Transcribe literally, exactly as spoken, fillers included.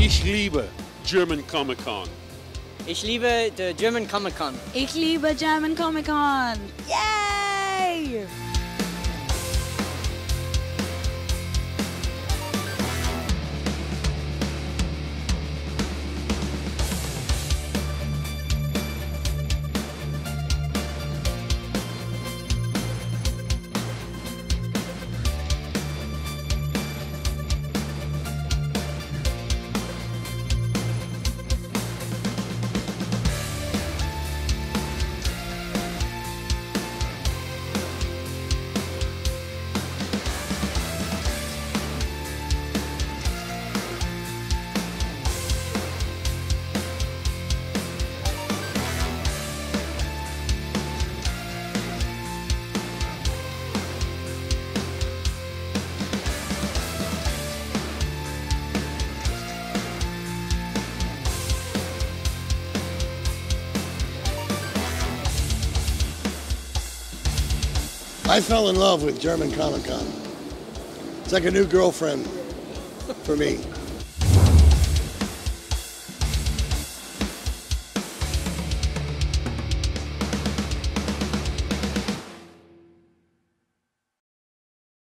Ich liebe German Comic Con. Ich liebe the German Comic Con. Ich liebe German Comic Con. Yay! I fell in love with German Comic Con. It's like a new girlfriend for me.